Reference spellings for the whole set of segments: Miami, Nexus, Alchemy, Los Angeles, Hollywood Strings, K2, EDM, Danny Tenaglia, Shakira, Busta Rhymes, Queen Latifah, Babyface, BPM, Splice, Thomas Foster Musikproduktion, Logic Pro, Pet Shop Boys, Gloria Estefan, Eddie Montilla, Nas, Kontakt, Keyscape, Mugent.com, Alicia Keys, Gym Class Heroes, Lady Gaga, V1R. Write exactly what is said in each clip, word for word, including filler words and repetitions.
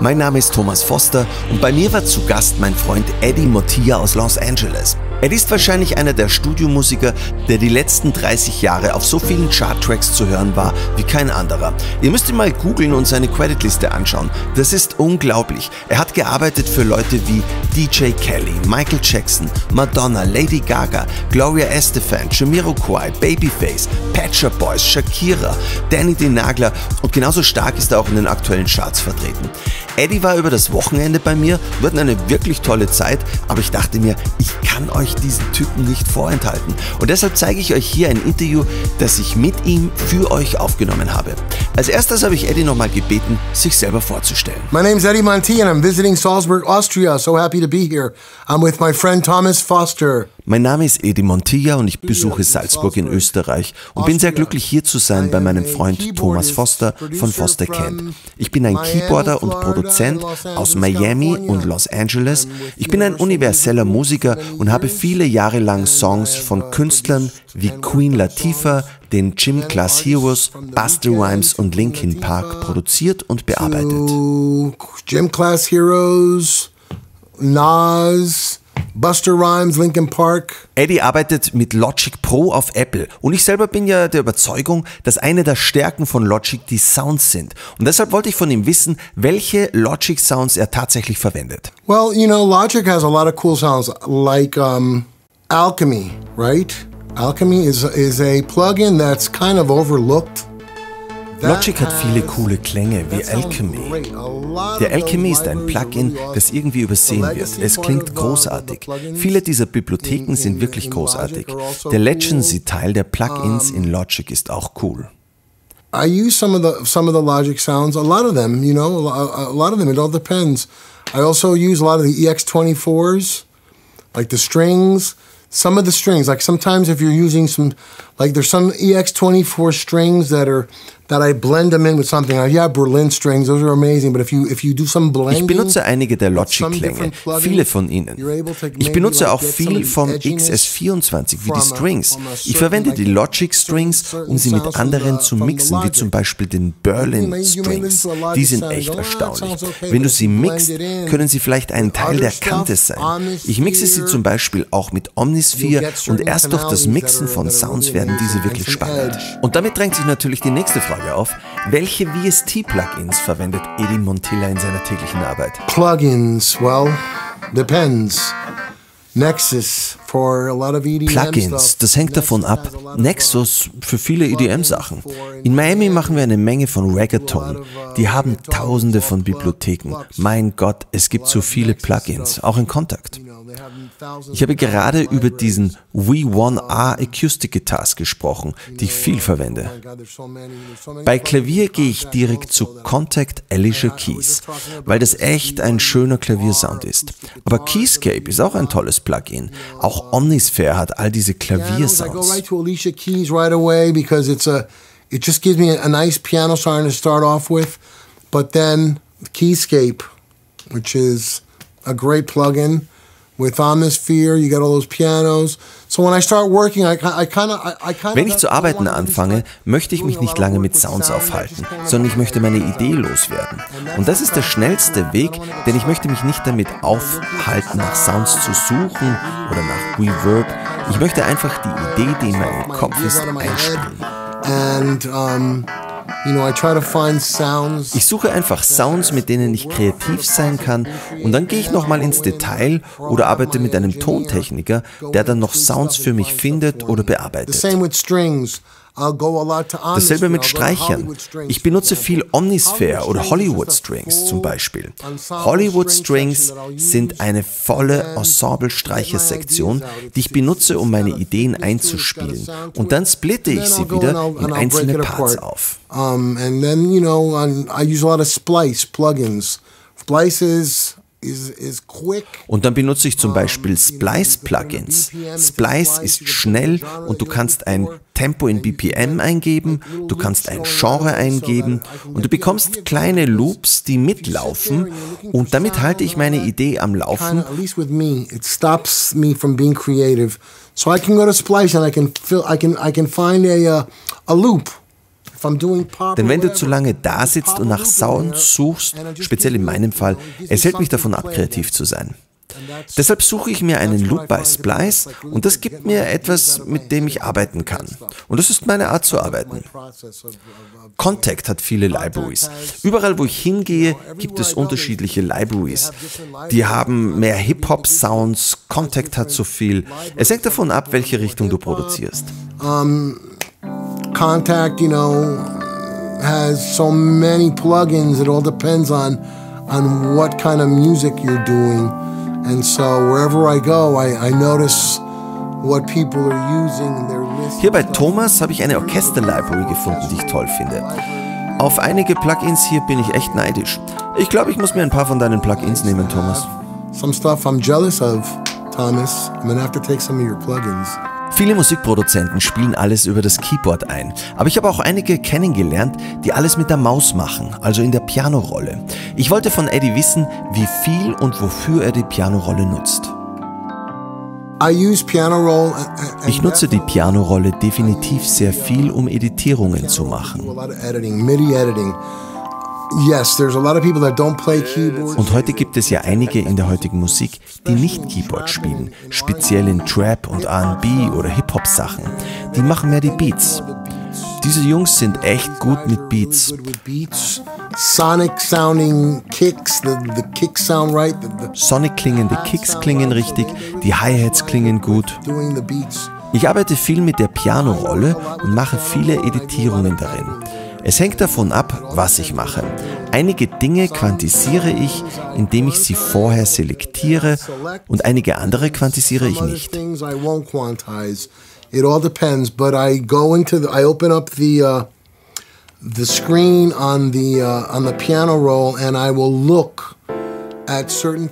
Mein Name ist Thomas Foster und bei mir war zu Gast mein Freund Eddie Montilla aus Los Angeles. Eddie ist wahrscheinlich einer der Studiomusiker, der die letzten dreißig Jahre auf so vielen Charttracks zu hören war wie kein anderer. Ihr müsst ihn mal googeln und seine Creditliste anschauen. Das ist unglaublich. Er hat gearbeitet für Leute wie D J Khaled, Michael Jackson, Madonna, Lady Gaga, Gloria Estefan, Jamiroquai, Babyface, Pet Shop Boys, Shakira, Danny Tenaglia und genauso stark ist er auch in den aktuellen Charts vertreten. Eddie war über das Wochenende bei mir, wir hatten eine wirklich tolle Zeit, aber ich dachte mir, ich kann euch diesen Typen nicht vorenthalten. Und deshalb zeige ich euch hier ein Interview, das ich mit ihm für euch aufgenommen habe. Als erstes habe ich Eddie nochmal gebeten, sich selber vorzustellen. My name is Eddie Montilla and I'm visiting Salzburg, Austria. So happy to be here. I'm with my friend Thomas Foster. Mein Name ist Eddie Montilla und ich besuche Salzburg in Österreich und bin sehr glücklich, hier zu sein bei meinem Freund Thomas Foster von Foster Kent. Ich bin ein Keyboarder und Produzent aus Miami und Los Angeles. Ich bin ein universeller Musiker und habe viele Jahre lang Songs von Künstlern wie Queen Latifah, den Gym Class Heroes, Busta Rhymes und Linkin Park produziert und bearbeitet. Gym Class Heroes, Nas, Busta Rhymes, Linkin Park. Eddie arbeitet mit Logic Pro auf Apple und ich selber bin ja der Überzeugung, dass eine der Stärken von Logic die Sounds sind. Und deshalb wollte ich von ihm wissen, welche Logic Sounds er tatsächlich verwendet. Well, you know, Logic has a lot of cool sounds, like um, Alchemy, right? Alchemy is is a plugin that's kind of overlooked. Logic hat viele coole Klänge wie Alchemy. Der Alchemy ist ein Plugin, das irgendwie übersehen wird. Es klingt großartig. Viele dieser Bibliotheken sind wirklich großartig. Der Legacy-Teil der Plugins in Logic ist auch cool. I use some of the some of the Logic sounds. A lot of them, you know, a lot of them. It all depends. I also use a lot of the E X twenty-fours, like the strings. Some of the strings, like sometimes if you're using some, like there's some E X twenty-four strings that are, that I blend them in with something. Like, yeah, Berlin Strings, those are amazing, but if you, if you do some blending. Ich benutze einige der Logic-Klänge, viele von ihnen. Ich benutze auch viel vom E X S vierundzwanzig, wie die Strings. Ich verwende die Logic-Strings, um sie mit anderen zu mixen, wie zum Beispiel den Berlin Strings. Die sind echt erstaunlich. Wenn du sie mixt, können sie vielleicht ein Teil der Kante sein. Ich mixe sie zum Beispiel auch mit Omnisphere. Und erst durch das Mixen von Sounds werden diese wirklich spannend. Und damit drängt sich natürlich die nächste Frage auf. Welche V S T-Plugins verwendet Eddie Montilla in seiner täglichen Arbeit? Plugins, well, depends. Nexus for a lot of E D M Plugins, das hängt davon ab. Nexus für viele E D M-Sachen. In Miami machen wir eine Menge von Reggaeton. Die haben tausende von Bibliotheken. Mein Gott, es gibt so viele Plugins, auch in Kontakt. Ich habe gerade über diesen V eins R Acoustic Guitars gesprochen, die ich viel verwende. Bei Klavier gehe ich direkt zu Kontakt Alicia Keys, weil das echt ein schöner Klaviersound ist. Aber Keyscape ist auch ein tolles Plugin. Auch Omnisphere hat all diese Klaviersounds. Keyscape, which is a great plugin. Wenn ich zu arbeiten anfange, möchte ich mich nicht lange mit Sounds aufhalten, sondern ich möchte meine Idee loswerden. Und das ist der schnellste Weg, denn ich möchte mich nicht damit aufhalten, nach Sounds zu suchen oder nach Reverb. Ich möchte einfach die Idee, die in meinem Kopf ist, einspielen. Ich suche einfach Sounds, mit denen ich kreativ sein kann und dann gehe ich nochmal ins Detail oder arbeite mit einem Tontechniker, der dann noch Sounds für mich findet oder bearbeitet. Dasselbe mit Streichern. Ich benutze viel Omnisphere oder Hollywood Strings zum Beispiel. Hollywood Strings sind eine volle Ensemble-Streichersektion, die ich benutze, um meine Ideen einzuspielen. Und dann splitte ich sie wieder in einzelne Parts auf. And then, you know, I use a lot of Splice plugins. Splices. Und dann benutze ich zum Beispiel Splice-Plugins. Splice ist schnell und du kannst ein Tempo in B P M eingeben, du kannst ein Genre eingeben und du bekommst kleine Loops, die mitlaufen und damit halte ich meine Idee am Laufen. So I can go to Splice and I can find a loop. Denn wenn du zu lange da sitzt und nach Sounds suchst, speziell in meinem Fall, es hält mich davon ab, kreativ zu sein. Deshalb suche ich mir einen Loop bei Splice und das gibt mir etwas, mit dem ich arbeiten kann. Und das ist meine Art zu arbeiten. Kontakt hat viele Libraries. Überall, wo ich hingehe, gibt es unterschiedliche Libraries. Die haben mehr Hip-Hop-Sounds, Kontakt hat so viel. Es hängt davon ab, welche Richtung du produzierst. Um, Kontakt, you know, has so many plugins. It all depends on, on what kind of music you're doing. Hier bei Thomas habe ich eine Orchester-Library gefunden, die ich toll finde. Auf einige Plugins hier bin ich echt neidisch. Ich glaube, ich muss mir ein paar von deinen Plugins nehmen, Thomas. Viele Musikproduzenten spielen alles über das Keyboard ein, aber ich habe auch einige kennengelernt, die alles mit der Maus machen, also in der Pianorolle. Ich wollte von Eddie wissen, wie viel und wofür er die Pianorolle nutzt. Ich nutze die Pianorolle definitiv sehr viel, um Editierungen zu machen. Und heute gibt es ja einige in der heutigen Musik, die nicht Keyboard spielen, speziell in Trap und R and B oder Hip-Hop-Sachen. Die machen mehr die Beats. Diese Jungs sind echt gut mit Beats. Sonic klingende Kicks klingen richtig, die Hi-Hats klingen gut. Ich arbeite viel mit der Pianorolle und mache viele Editierungen darin. Es hängt davon ab, was ich mache. Einige Dinge quantisiere ich, indem ich sie vorher selektiere, und einige andere quantisiere ich nicht.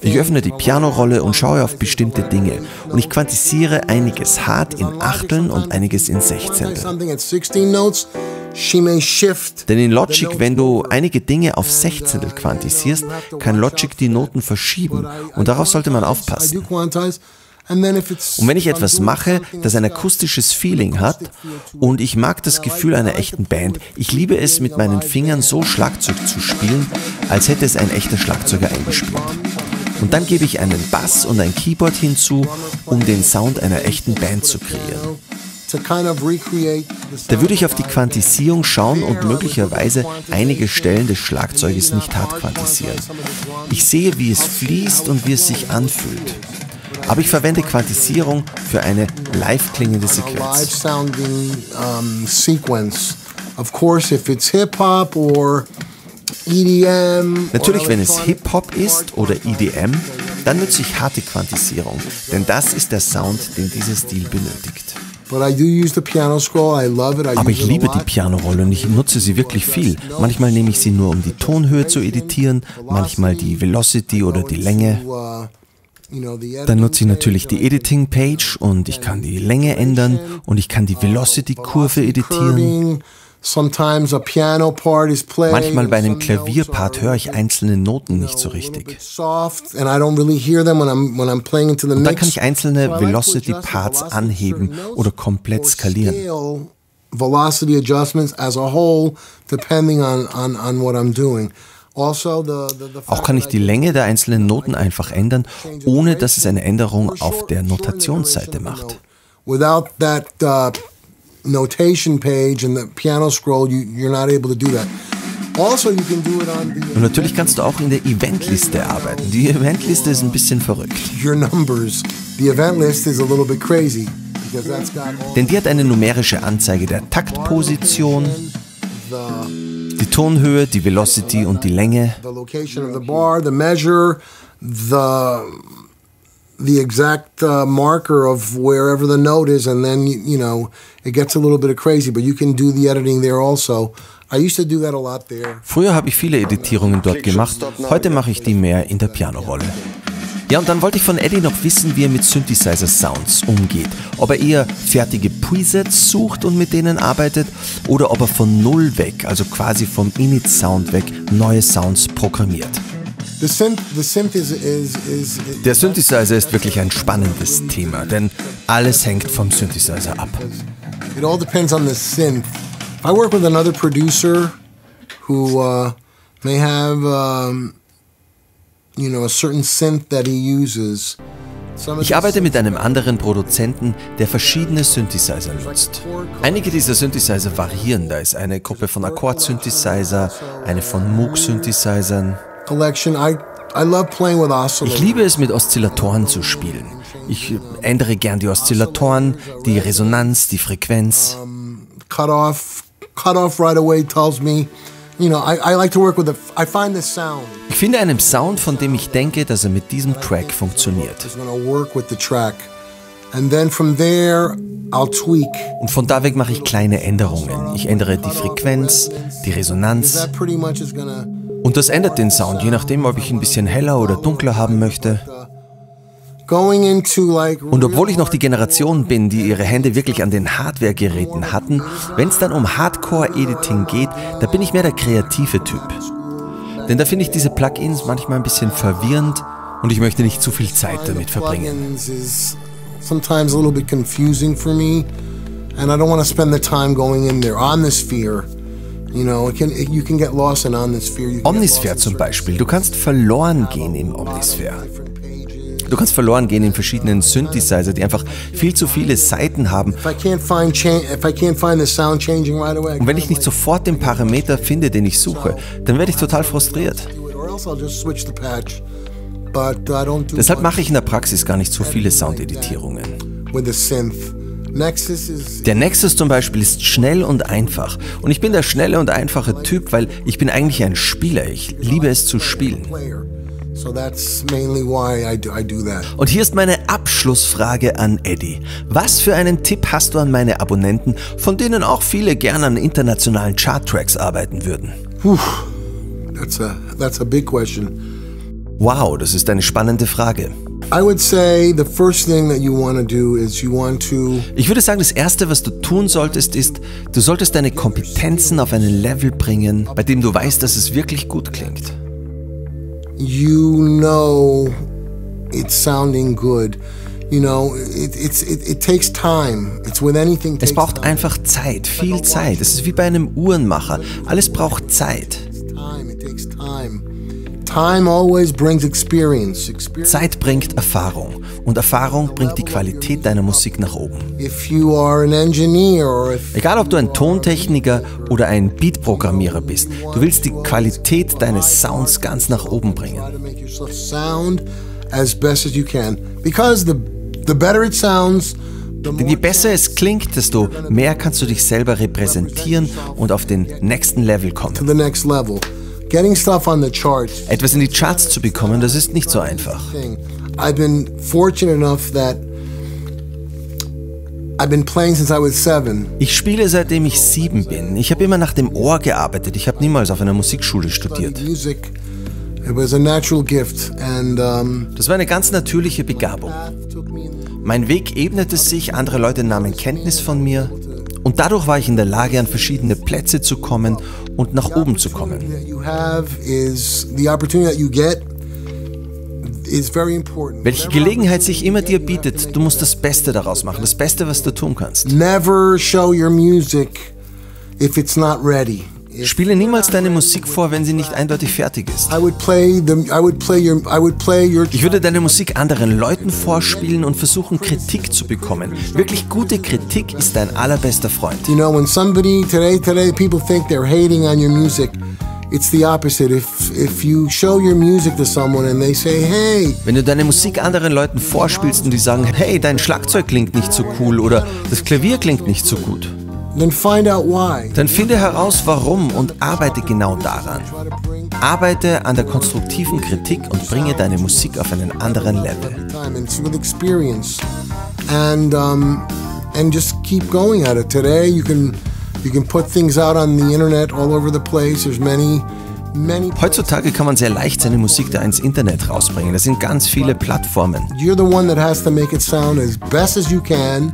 Ich öffne die Pianorolle und schaue auf bestimmte Dinge und ich quantisiere einiges hart in Achteln und einiges in Sechzehntel. Denn in Logic, wenn du einige Dinge auf Sechzehntel quantisierst, kann Logic die Noten verschieben und darauf sollte man aufpassen. Und wenn ich etwas mache, das ein akustisches Feeling hat und ich mag das Gefühl einer echten Band, ich liebe es, mit meinen Fingern so Schlagzeug zu spielen, als hätte es ein echter Schlagzeuger eingespielt. Und dann gebe ich einen Bass und ein Keyboard hinzu, um den Sound einer echten Band zu kreieren. Da würde ich auf die Quantisierung schauen und möglicherweise einige Stellen des Schlagzeuges nicht hart quantisieren. Ich sehe, wie es fließt und wie es sich anfühlt. Aber ich verwende Quantisierung für eine live klingende Sequenz. Natürlich, wenn es Hip-Hop ist oder E D M, dann nutze ich harte Quantisierung, denn das ist der Sound, den dieser Stil benötigt. Aber ich liebe die Pianorolle und ich nutze sie wirklich viel. Manchmal nehme ich sie nur, um die Tonhöhe zu editieren, manchmal die Velocity oder die Länge. Dann nutze ich natürlich die Editing-Page und ich kann die Länge ändern und ich kann die Velocity-Kurve editieren. Manchmal bei einem Klavierpart höre ich einzelne Noten nicht so richtig. Und dann kann ich einzelne Velocity-Parts anheben oder komplett skalieren. Auch kann ich die Länge der einzelnen Noten einfach ändern, ohne dass es eine Änderung auf der Notationsseite macht. Und natürlich kannst du auch in der Eventliste arbeiten. Die Eventliste ist ein bisschen verrückt. Denn die hat eine numerische Anzeige der Taktposition, die Tonhöhe, die Velocity und die Länge. Früher habe ich viele Editierungen dort gemacht, heute mache ich die mehr in der Pianorolle. Ja, und dann wollte ich von Eddie noch wissen, wie er mit Synthesizer-Sounds umgeht. Ob er eher fertige Presets sucht und mit denen arbeitet oder ob er von Null weg, also quasi vom Init-Sound weg, neue Sounds programmiert. Der Synthesizer ist wirklich ein spannendes Thema, denn alles hängt vom Synthesizer ab. I work with another producer who uh, may have, um, you know, a certain synth that he uses. Ich arbeite mit einem anderen Produzenten, der verschiedene Synthesizer nutzt. Einige dieser Synthesizer variieren, da ist eine Gruppe von Akkord-Synthesizer, eine von Moog-Synthesizern. Ich liebe es, mit Oszillatoren zu spielen. Ich ändere gern die Oszillatoren, die Resonanz, die Frequenz. Ich finde einen Sound, von dem ich denke, dass er mit diesem Track funktioniert. Und von da weg mache ich kleine Änderungen. Ich ändere die Frequenz, die Resonanz. Und das ändert den Sound, je nachdem, ob ich ihn ein bisschen heller oder dunkler haben möchte. Und obwohl ich noch die Generation bin, die ihre Hände wirklich an den Hardware-Geräten hatten, wenn es dann um Hardcore-Editing geht, da bin ich mehr der kreative Typ. Denn da finde ich diese Plugins manchmal ein bisschen verwirrend und ich möchte nicht zu viel Zeit damit verbringen. Omnisphere zum Beispiel, du kannst verloren gehen im Omnisphere. Du kannst verloren gehen in verschiedenen Synthesizer, die einfach viel zu viele Seiten haben. Und wenn ich nicht sofort den Parameter finde, den ich suche, dann werde ich total frustriert. Deshalb mache ich in der Praxis gar nicht so viele Soundeditierungen. Der Nexus zum Beispiel ist schnell und einfach. Und ich bin der schnelle und einfache Typ, weil ich bin eigentlich ein Spieler. Ich liebe es zu spielen. Und hier ist meine Abschlussfrage an Eddie. Was für einen Tipp hast du an meine Abonnenten, von denen auch viele gerne an internationalen Charttracks arbeiten würden? Puh, that's a, that's a big question. Wow, das ist eine spannende Frage. Ich würde sagen, das Erste, was du tun solltest, ist, du solltest deine Kompetenzen auf ein Level bringen, bei dem du weißt, dass es wirklich gut klingt. You know it's sounding good. You know, it, it's, it, it takes time. It's with anything takes time. Es braucht einfach Zeit, viel Zeit. Es ist wie bei einem Uhrenmacher. Alles braucht Zeit. Zeit bringt Erfahrung und Erfahrung bringt die Qualität deiner Musik nach oben. Egal, ob du ein Tontechniker oder ein Beatprogrammierer bist, du willst die Qualität deines Sounds ganz nach oben bringen. Denn je besser es klingt, desto mehr kannst du dich selber repräsentieren und auf den nächsten Level kommen. Etwas in die Charts zu bekommen, das ist nicht so einfach. Ich spiele seitdem ich sieben bin. Ich habe immer nach dem Ohr gearbeitet. Ich habe niemals auf einer Musikschule studiert. Das war eine ganz natürliche Begabung. Mein Weg ebnete sich, andere Leute nahmen Kenntnis von mir. Und dadurch war ich in der Lage, an verschiedene Plätze zu kommen und nach oben zu kommen. Welche Gelegenheit sich immer dir bietet, du musst das Beste daraus machen, das Beste, was du tun kannst. Spiele niemals deine Musik vor, wenn sie nicht eindeutig fertig ist. Ich würde deine Musik anderen Leuten vorspielen und versuchen, Kritik zu bekommen. Wirklich gute Kritik ist dein allerbester Freund. Wenn du deine Musik anderen Leuten vorspielst und die sagen, hey, dein Schlagzeug klingt nicht so cool oder das Klavier klingt nicht so gut. Dann finde heraus, warum und arbeite genau daran. Arbeite an der konstruktiven Kritik und bringe deine Musik auf einen anderen Level. Heutzutage kann man sehr leicht seine Musik da ins Internet rausbringen. Es sind ganz viele Plattformen.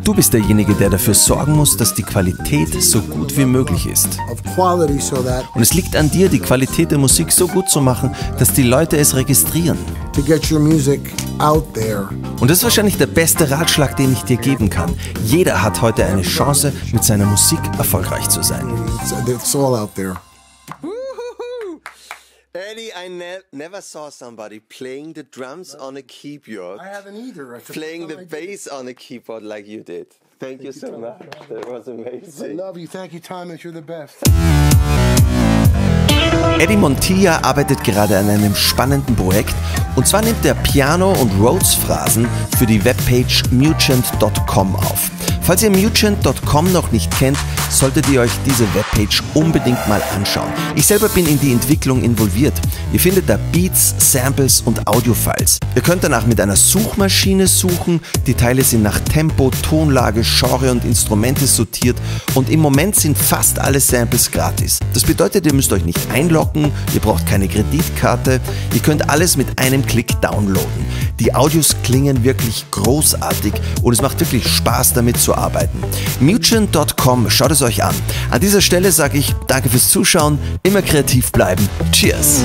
Du bist derjenige, der dafür sorgen muss, dass die Qualität so gut wie möglich ist. Und es liegt an dir, die Qualität der Musik so gut zu machen, dass die Leute es registrieren. to get your music out there. Und das ist wahrscheinlich der beste Ratschlag, den ich dir geben kann. Jeder hat heute eine Chance, mit seiner Musik erfolgreich zu sein. It's, it's all out there. Eddie, I ne never saw somebody playing the drums on a keyboard. I haven't either. I playing the bass on a keyboard like you did. Thank, Thank you so much. That was amazing. I love you. Thank you, Thomas. You're the best. Eddie Montilla arbeitet gerade an einem spannenden Projekt, und zwar nimmt er Piano- und Rhodes-Phrasen für die Webpage Mugent Punkt com auf. Falls ihr Mugent Punkt com noch nicht kennt, solltet ihr euch diese Webpage unbedingt mal anschauen. Ich selber bin in die Entwicklung involviert. Ihr findet da Beats, Samples und Audiofiles. Ihr könnt danach mit einer Suchmaschine suchen, die Teile sind nach Tempo, Tonlage, Genre und Instrumente sortiert, und im Moment sind fast alle Samples gratis. Das bedeutet, ihr müsst euch nicht einloggen, ihr braucht keine Kreditkarte, ihr könnt alles mit einem Klick downloaden. Die Audios klingen wirklich großartig und es macht wirklich Spaß, damit zu arbeiten. Mugent Punkt com, schaut es euch an. An dieser Stelle sage ich danke fürs Zuschauen, immer kreativ bleiben. Cheers!